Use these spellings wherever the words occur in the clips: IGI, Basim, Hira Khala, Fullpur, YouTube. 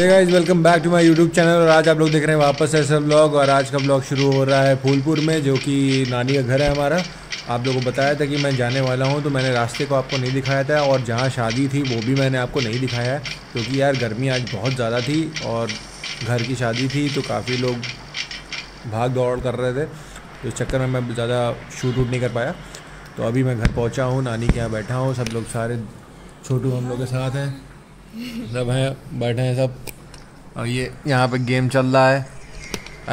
Hey guys welcome back to my YouTube channel. और आज आप लोग देख रहे हैं वापस ऐसा व्लॉग। और आज का व्लॉग शुरू हो रहा है फूलपुर में, जो कि नानी का घर है हमारा। आप लोगों को बताया था कि मैं जाने वाला हूं, तो मैंने रास्ते को आपको नहीं दिखाया था, और जहां शादी थी वो भी मैंने आपको नहीं दिखाया है, क्योंकि यार गर्मी आज बहुत ज़्यादा थी और घर की शादी थी, तो काफ़ी लोग भाग दौड़ कर रहे थे, इस चक्कर में मैं ज़्यादा शूट वूट नहीं कर पाया। तो अभी मैं घर पहुँचा हूँ, नानी के यहाँ बैठा हूँ। सब लोग सारे छोटू हम लोग के साथ हैं, सब हैं, बैठे हैं सब। और ये यहाँ पे गेम चल रहा है,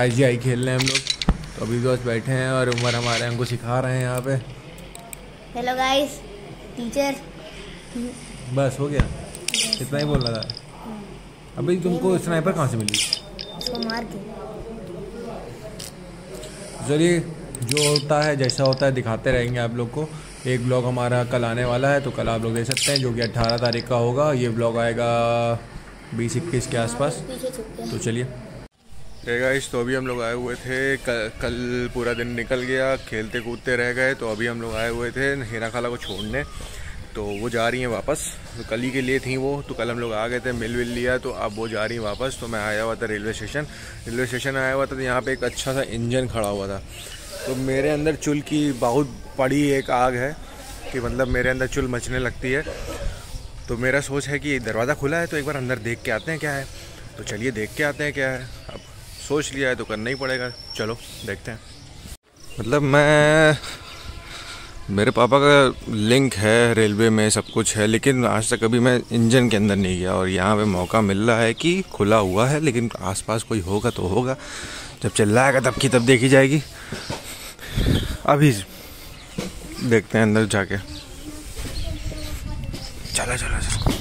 IGI खेल रहे हैं हम लोग। तो अभी दोस्त बैठे हैं और उमर हमारे हमको सिखा रहे हैं यहाँ पे। Hello guys teacher. बस हो गया, इतना ही बोल रहा था। अभी तुमको स्नाइपर कहाँ से मिली? चलिए जो होता है जैसा होता है दिखाते रहेंगे आप लोग को। एक ब्लॉग हमारा कल आने वाला है, तो कल आप लोग देख सकते हैं, जो कि 18 तारीख का होगा। ये ब्लॉग आएगा 20-21 के आसपास। तो चलिए गाइस, तो अभी हम लोग आए हुए थे, कल पूरा दिन निकल गया, खेलते कूदते रह गए। तो अभी हम लोग आए हुए थे हीरा खाला को छोड़ने, तो वो जा रही हैं वापस। तो कल ही के लिए थी वो, तो कल हम लोग आ गए थे, मिल विल लिया, तो अब वो जा रही हैं वापस। तो मैं आया हुआ था रेलवे स्टेशन आया हुआ था। तो यहाँ पर एक अच्छा सा इंजन खड़ा हुआ था, तो मेरे अंदर चुल की बहुत बड़ी एक आग है कि मतलब मेरे अंदर चुल मचने लगती है। तो मेरा सोच है कि दरवाज़ा खुला है, तो एक बार अंदर देख के आते हैं क्या है। तो चलिए देख के आते हैं क्या है। अब सोच लिया है तो करना ही पड़ेगा, चलो देखते हैं। मतलब मेरे पापा का लिंक है रेलवे में, सब कुछ है, लेकिन आज तक कभी मैं इंजन के अंदर नहीं गया। और यहाँ पे मौका मिल रहा है कि खुला हुआ है, लेकिन आसपास कोई होगा तो होगा, जब चिल्लाएगा तब की तब देखी जाएगी। अभी देखते हैं अंदर जाके। चलो चलो चलो,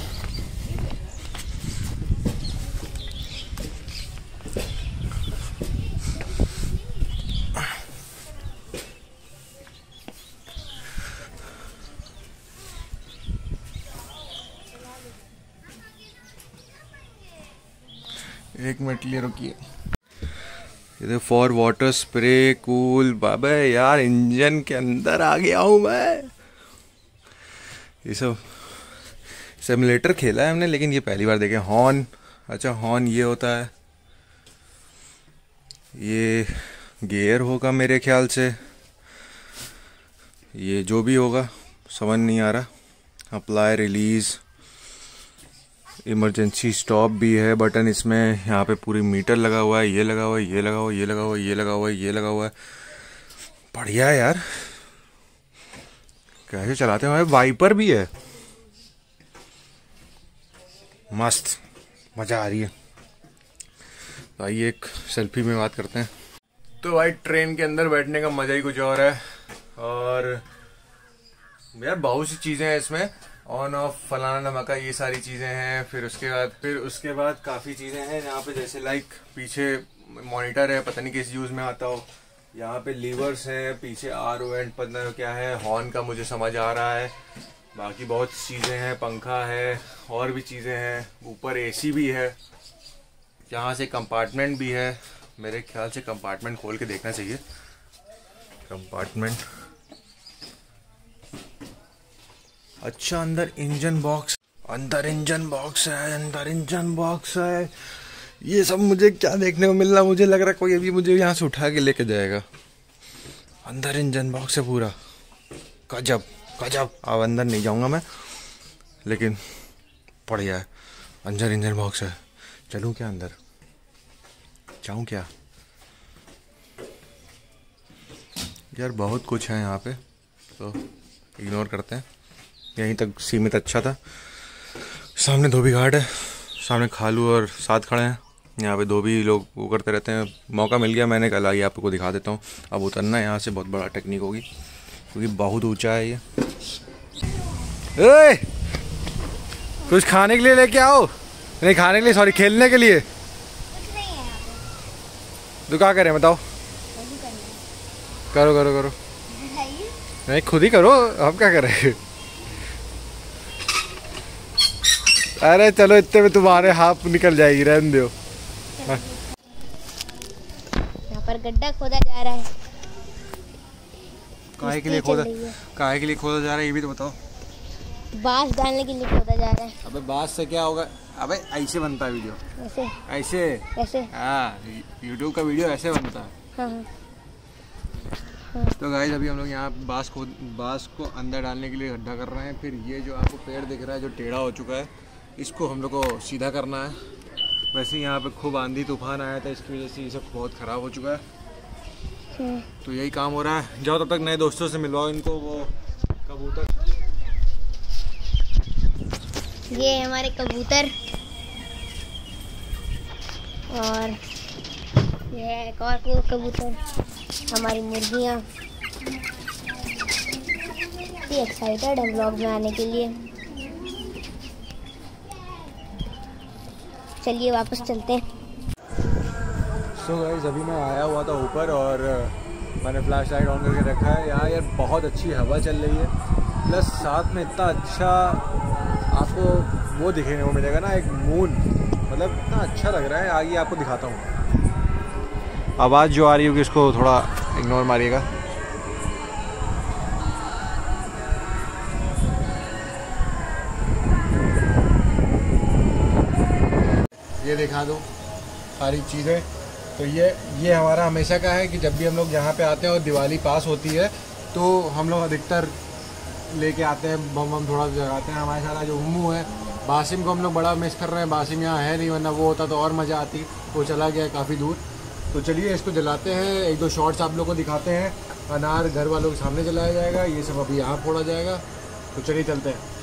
एक मिनट लिए रुकिए। इधर फॉर वाटर स्प्रे कूल। बाबा यार इंजन के अंदर आ गया हूँ मैं। ये सब सिमुलेटर खेला है हमने, लेकिन ये पहली बार देखे। हॉर्न, अच्छा हॉर्न ये होता है, ये गियर होगा मेरे ख्याल से, ये जो भी होगा समझ नहीं आ रहा। अप्लाई, रिलीज, इमरजेंसी स्टॉप भी है बटन इसमें। यहाँ पे पूरी मीटर लगा हुआ है, ये लगा हुआ है, ये लगा हुआ है, ये लगा हुआ है, ये लगा हुआ है, ये लगा हुआ है। बढ़िया है यार, कैसे चलाते हैं। वाइपर भी है, मस्त, मज़ा आ रही है। तो आइए एक सेल्फी में बात करते हैं। तो भाई ट्रेन के अंदर बैठने का मज़ा ही कुछ और है। और यार बहुत सी चीज़ें हैं इसमें, ऑन ऑफ फलाना नमका, ये सारी चीज़ें हैं। फिर उसके बाद काफ़ी चीज़ें हैं यहाँ पे, जैसे लाइक पीछे मॉनिटर है, पता नहीं किस यूज़ में आता हो। यहाँ पे लीवर्स हैं, पीछे RO पता नहीं क्या है, हॉर्न का मुझे समझ आ रहा है। बाकी बहुत चीज़ें हैं, पंखा है, और भी चीज़ें हैं। ऊपर AC भी है, यहाँ से कंपार्टमेंट भी है। मेरे ख्याल से कंपार्टमेंट खोल के देखना चाहिए। कंपार्टमेंट, अच्छा अंदर इंजन बॉक्स, अंदर इंजन बॉक्स है, अंदर इंजन बॉक्स है। ये सब मुझे क्या देखने को मिल रहा, मुझे लग रहा कोई अभी मुझे यहाँ से उठा के लेके जाएगा। अंदर इंजन बॉक्स है पूरा, गजब गजब। अब अंदर नहीं जाऊँगा मैं, लेकिन बढ़िया है, अंदर इंजन बॉक्स है। चलूँ क्या अंदर, जाऊँ क्या यार, बहुत कुछ है यहाँ पे, तो इग्नोर करते हैं, यहीं तक सीमित अच्छा था। सामने धोबी घाट है, सामने खालू और साथ खड़े हैं। यहाँ पे धोबी लोग वो करते रहते हैं, मौका मिल गया मैंने कल आई, आपको दिखा देता हूँ। अब उतरना यहाँ से बहुत बड़ा टेक्निक होगी, क्योंकि बहुत ऊंचा है ये। ए! कुछ खाने के लिए लेके आओ, नहीं खाने के लिए सॉरी, खेलने के लिए। तो क्या करें बताओ, करो करो करो, नहीं खुद ही करो, अब क्या करें। अरे चलो, इतने में तुम्हारे हाथ निकल जाएगी, रहने दो। यहाँ पर गड्ढा खोदा जा रहा है, काहे के लिए खोदा, काहे के लिए खोदा जा रहा है ये भी तो बताओ। बांस डालने के लिए खोदा जा रहा है। अबे बांस से क्या होगा, अबे ऐसे बनता है वीडियो, ऐसे ऐसे ऐसे, हाँ यूट्यूब का वीडियो ऐसे बनता है। हाँ। तो गाइस अभी हम लोग यहाँ बाँस को अंदर डालने के लिए गड्ढा कर रहे हैं। फिर ये जो आपको पेड़ दिख रहा है जो टेढ़ा हो चुका है, इसको हम लोग को सीधा करना है। वैसे यहाँ पे खूब आंधी तूफान आया था, इसकी वजह से ये सब बहुत ख़राब हो चुका है। तो यही काम हो रहा है। जाओ तब तक नए दोस्तों से मिलवाओ इनको, वो कबूतर। ये हमारे कबूतर और ये एक और कबूतर, हमारी मुर्गियाँ। ये एक्साइटेड है ब्लॉग में आने के लिए। चलिए वापस चलते हैं। सो गाइस अभी मैं आया हुआ था ऊपर और मैंने फ्लैश लाइट ऑन करके रखा है। यहाँ यार बहुत अच्छी हवा चल रही है, प्लस साथ में इतना अच्छा आपको वो दिखने को मिलेगा ना, एक मून, मतलब इतना अच्छा लग रहा है। आगे आपको दिखाता हूँ। आवाज़ जो आ रही होगी इसको थोड़ा इग्नोर मारिएगा। ये दिखा दो सारी चीज़ें। तो ये हमारा हमेशा का है कि जब भी हम लोग यहाँ पे आते हैं और दिवाली पास होती है तो हम लोग अधिकतर लेके आते हैं बम बम थोड़ा जगाते हैं। हमारे साथ जो उम्मू है, बासिम को हम लोग बड़ा मिस कर रहे हैं। बासिम यहाँ है नहीं, वरना वो होता तो और मज़ा आती। वो चला गया काफ़ी दूर। तो चलिए इसको जलाते हैं, एक दो शॉट्स आप लोगों को दिखाते हैं। अनार घर वालों के सामने जलाया जाएगा, ये सब अभी यहाँ फोड़ा जाएगा। तो चलिए चलते हैं।